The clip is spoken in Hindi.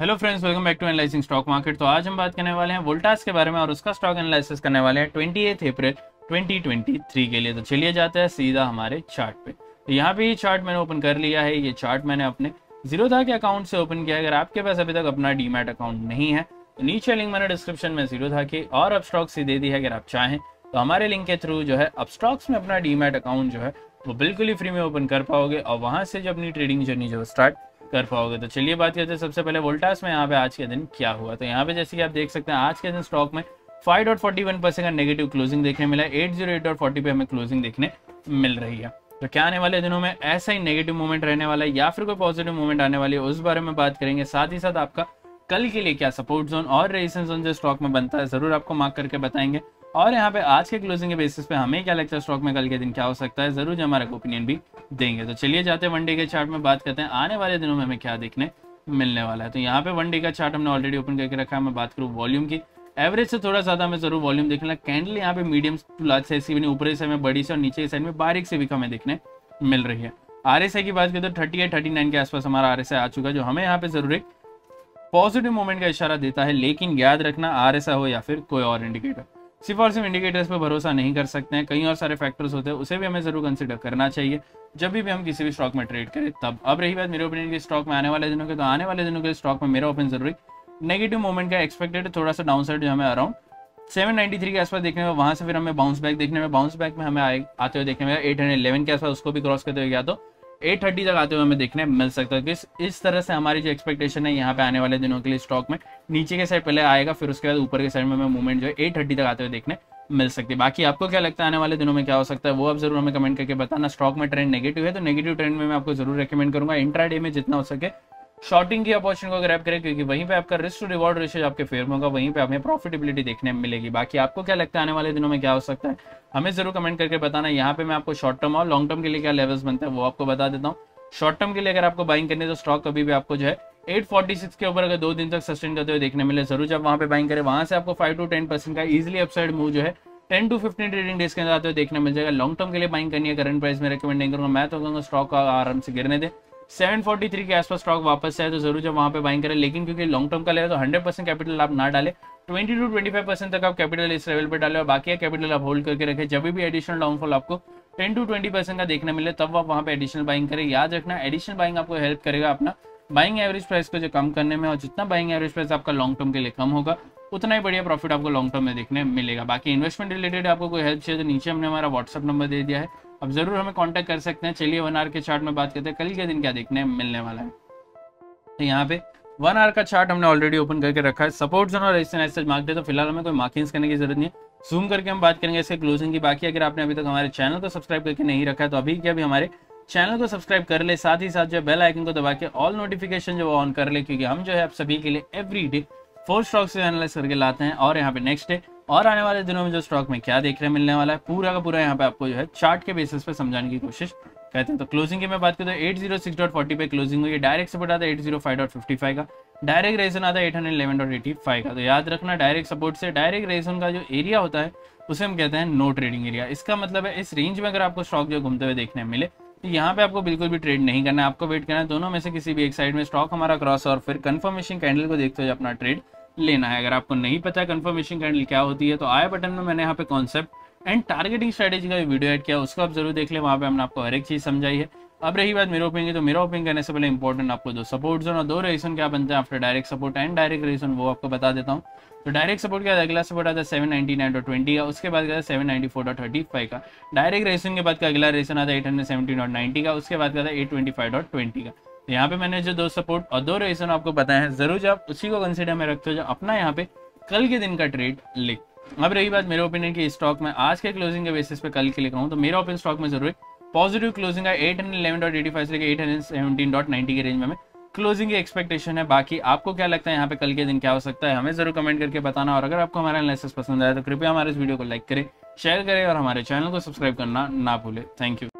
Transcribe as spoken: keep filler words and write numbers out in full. Hello friends, welcome back to analysing stock market. तो आज हम बात करने वाले हैं वोल्टास के बारे में और उसका स्टॉक एनालिसिस करने वाले हैं अट्ठाईस अप्रैल दो हज़ार तेईस के लिए। तो चलिए जाते हैं सीधा हमारे चार्ट पे। तो यहाँ पे ये चार्ट मैंने ओपन कर लिया है। ये चार्ट मैंने अपने जीरोधा के अकाउंट से ओपन किया है। अगर आपके पास अभी तक अपना डीमैट अकाउंट नहीं है तो नीचे लिंक मैंने डिस्क्रिप्शन में जीरोधा की और अपस्टॉक्स से दे दी है। अगर आप चाहें तो हमारे लिंक के थ्रू जो है अपस्टॉक्स में अपना डीमैट अकाउंट जो है वो बिल्कुल ही फ्री में ओपन कर पाओगे और वहाँ से जो अपनी ट्रेडिंग जर्नी जो है स्टार्ट कर पाओगे। तो चलिए बात करते हैं सबसे पहले वोल्टास में यहाँ पे आज के दिन क्या हुआ। तो यहाँ पे जैसे कि आप देख सकते हैं आज के दिन स्टॉक में पाँच दशमलव चार एक परसेंट का नेगेटिव क्लोजिंग देखने मिला है। आठ सौ आठ दशमलव चार शून्य पे हमें क्लोजिंग देखने मिल रही है। तो क्या आने वाले दिनों में ऐसा ही नेगेटिव मूवमेंट रहने वाला है या फिर कोई पॉजिटिव मूवमेंट आने वाली है, उस बारे में बात करेंगे। साथ ही साथ आपका कल के लिए क्या सपोर्ट जोन और रेजिस्टेंस जोन जो स्टॉक में बनता है जरूर आपको मार्क करके बताएंगे। और यहाँ पे आज के क्लोजिंग के बेसिस पे हमें क्या लगता है स्टॉक में कल के दिन क्या हो सकता है, जरूर हमारा ओपिनियन भी देंगे। तो चलिए जाते हैं वनडे के चार्ट में, बात करते हैं आने वाले दिनों में हमें क्या देखने मिलने वाला है। तो यहाँ पे वनडे का चार्ट हमने ऑलरेडी ओपन करके रखा है। मैं बात करूँ वॉल्यूम की, एवरेज से थोड़ा ज्यादा हमें जरूर वॉल्यूम देखने लगा। कैंडल यहाँ पे मीडियम टू लार्ज साइज की बनी, ऊपर से हमें बड़ी से और नीचे की साइड में बारीक से भी हमें देखने मिल रही है। आर एस आई की बात करें तो थर्टी एट थर्टी नाइन के आसपास हमारा आर एस आई आ चुका है, जो हमें यहाँ पे जरूर एक पॉजिटिव मूवमेंट का इशारा देता है। लेकिन याद रखना, आर एस आई हो या फिर कोई और इंडिकेटर, सिर्फ और सिर्फ इंडिकेटर्स पर भरोसा नहीं कर सकते हैं। कई और सारे फैक्टर्स होते हैं, उसे भी हमें जरूर कंसिडर करना चाहिए जब भी हम किसी भी स्टॉक में ट्रेड करें। तब अब रही बात मेरे ओपिनियन के स्टॉक में आने वाले दिनों के, तो आने वाले दिनों के स्टॉक में मेरा ओपिनियन जरूरी नेगेटिव मूवमेंट का एक्सपेक्टेड है। थोड़ा सा डाउन साइड जो हमें अराउंड सेवन नाइन्टी थ्री के आसपास देखने में, वहाँ से फिर हमें बाउंस बैक देखने में बाउंस बैक में हमें आए आते हुए देखने में एट हंड्रेड इलेवन के आसपास, उसको भी क्रॉस करते हुए या तो एट थर्टी तक आते हुए हमें देखने मिल सकता है। कि इस तरह से हमारी जो एक्सपेक्टेशन है यहाँ पे आने वाले दिनों के लिए स्टॉक में नीचे के साइड पहले आएगा, फिर उसके बाद ऊपर के साइड में हमें मूवमेंट जो है एट थर्टी तक आते हुए देखने मिल सकती है। बाकी आपको क्या लगता है आने वाले दिनों में क्या हो सकता है, वो आप जरूर हमें कमेंट करके बताना। स्टॉक में ट्रेंड नेगेटिव है तो नेगेटिव ट्रेंड में मैं आपको जरूर रिकमेंड करूंगा इंट्राडे में जितना हो सके शॉर्टिंग की अपॉर्चुनिटी को ग्रैब करें, क्योंकि वहीं पे आपका रिस्क टू रिवॉर्ड रेशियो आपके फेवर में होगा, वहीं पे हमें प्रॉफिटेबिलिटी देखने में मिलेगी। बाकी आपको क्या लगता है आने वाले दिनों में क्या हो सकता है, हमें जरूर कमेंट करके बताना। यहाँ पे मैं आपको शॉर्ट टर्म और लॉन्ग टर्म के लिए क्या लेवल्स बनते हैं वो आपको बता देता हूँ। शॉर्ट टर्म के लिए अगर आपको बाइंग करनी है तो स्टॉक कभी भी आपको जो है आठ सौ छियालीस के ऊपर अगर दो दिन तक सस्टेन करते हुए देखने मिले, जरूर जब वहाँ पे बाइंग करें। वहाँ से आपको फाइव टू टेन परसेंट का इजिली अपसाइड मूव जो है ten to fifteen trading days के अंदर आते हुए देखने मिल जाएगा। लॉन्ग टर्म के लिए बाइंग करनी है करंट प्राइस में रिकमेंड नहीं करूँगा मैं, तो कहूँगा स्टॉक आराम से गिरने दे। सात सौ तैंतालीस के आसपास स्टॉक वापस आए तो जरूर जब वहाँ पे बाइंग करें, लेकिन क्योंकि लॉन्ग टर्म का लेवल तो हंड्रेड परसेंट कैपिटल आप ना डालें, बीस टू पच्चीस परसेंट तक आप कैपिटल इस लेवल पे डालें और बाकी कैपिटल आप होल्ड करके रखें। जब भी एडिशनल डाउनफॉल आपको टेन टू ट्वेंटी परसेंट का देखने मिले तब आप वहाँ पे एडिशनल बाइंग करें। याद रखना, एडिशनल बाइंग आपको हेल्प करेगा अपना बाइंग एवरेज प्राइस को जो कम करने में, और जितना बाइंग एवरेज प्राइस आपका लॉन्ग टर्म के लिए कम होगा उतना ही बढ़िया प्रॉफिट आपको लॉन्ग टर्म में देखने मिलेगा। बाकी इन्वेस्टमेंट रिलेटेड आपको कोई हेल्प चाहिए तो नीचे हमने हमारा व्हाट्सअप नंबर दे दिया है, अब जरूर हमें कांटेक्ट कर सकते हैं। चलिए वन आवर के चार्ट में बात करते हैं कल के दिन क्या देखने मिलने वाला है। तो यहाँ पे वन आवर का चार्ट हमने ऑलरेडी ओपन करके रखा है। सपोर्ट जोन और रेजिस्टेंस मार्क है तो फिलहाल हमें कोई मार्किंग्स करने की जरूरत नहीं है, जूम करके हम बात करेंगे इसके क्लोजिंग की। बाकी अगर आपने अभी तक हमारे चैनल को सब्सक्राइब करके नहीं रखा है तो अभी क्या भी हमारे चैनल को सब्सक्राइब कर ले, साथ ही साथ जो बेल आइकन को दबा के ऑल नोटिफिकेशन जो ऑन कर ले, क्योंकि हम जो है आप सभी के लिए every day four stocks analyse करके लाते हैं। और यहाँ पे नेक्स्ट डे और आने वाले दिनों में जो स्टॉक में क्या देखने मिलने वाला है पूरा का पूरा यहाँ पे आपको जो है चार्ट के बेसिस पे समझाने की कोशिश करते हैं। तो क्लोजिंग की मैं बात करूँ तो आठ सौ छह दशमलव चार शून्य पे क्लोजिंग हुई है। डायरेक्ट सपोर्ट आता है आठ सौ पाँच दशमलव पचपन का, डायरेक्ट रेजन आता है आठ सौ ग्यारह दशमलव पचासी का। तो याद रखना, डायरेक्ट सपोर्ट से डायरेक्ट रेजन का जो एरिया होता है उसे हम कहते हैं नो ट्रेडिंग एरिया। इसका मतलब है इस रेंज में अगर आपको स्टॉक जो घूमते हुए देखने मिले तो यहाँ पे आपको बिल्कुल भी ट्रेड नहीं करना है, आपको वेट करना है दोनों में से किसी भी एक साइड में स्टॉक हमारा क्रॉस और फिर कंफर्मेशन कैंडल को देखते हुए अपना ट्रेड लेना है। अगर आपको नहीं पता कंफर्मेशन कैंडल क्या होती है तो आई बटन में मैंने यहाँ पे कॉन्सेप्ट एंड टारगेटिंग स्ट्रेटेजी का वीडियो ऐड किया, उसको आप जरूर देख ले, वहाँ पे हमने आपको हर एक चीज समझाई है। अब रही बात मेरा ओपिनियन, तो मेरा ओपिनियन करने से पहले इंपॉर्टेंट आपको दो सपोर्ट जोन और दो रेजिस्टेंस क्या बनते हैं after direct support and direct resistance, वो आपको बता देता हूँ। तो डायरेक्ट सपोर्ट क्या, अगला सपोर्ट आता है seven ninety nine dot twenty का, उसके बाद क्या seven ninety four dot thirty five का। डायरेक्ट रेजिस्टेंस के बाद का अगला रेजिस्टेंस आता है eight hundred seventy dot ninety का, उसके बाद क्या eight twenty five dot twenty का। यहाँ पे मैंने जो दो सपोर्ट और दो रेजिस्टेंस आपको बताया है, जरूर आप उसी को कंसीडर में रखते हो जो अपना यहाँ पे कल के दिन का ट्रेड ले। अब रही बात मेरे ओपिनियन की स्टॉक में आज के क्लोजिंग के बेसिस पे कल के लिए कहूँ तो मेरा ओपिनियन स्टॉक में जरूर पॉजिटिव क्लोजिंग का आठ सौ ग्यारह दशमलव पचासी से लेकर आठ सौ सत्रह दशमलव नब्बे के रेंज में हमें क्लोजिंग की एक्सपेक्टेशन है। बाकी आपको क्या लगता है यहाँ पे कल के दिन क्या हो सकता है, हमें जरूर कमेंट करके बताना। और अगर आपको हमारा एनालिसिस पसंद आया तो कृपया हमारे इस वीडियो को लाइक करें, शेयर करें और हमारे चैनल को सब्सक्राइब करना ना भूलें। Thank you.